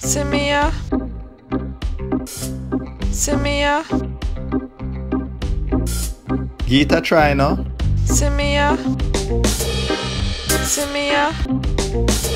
Simiya, Simiya, Gita try now. Simiya, Simiya.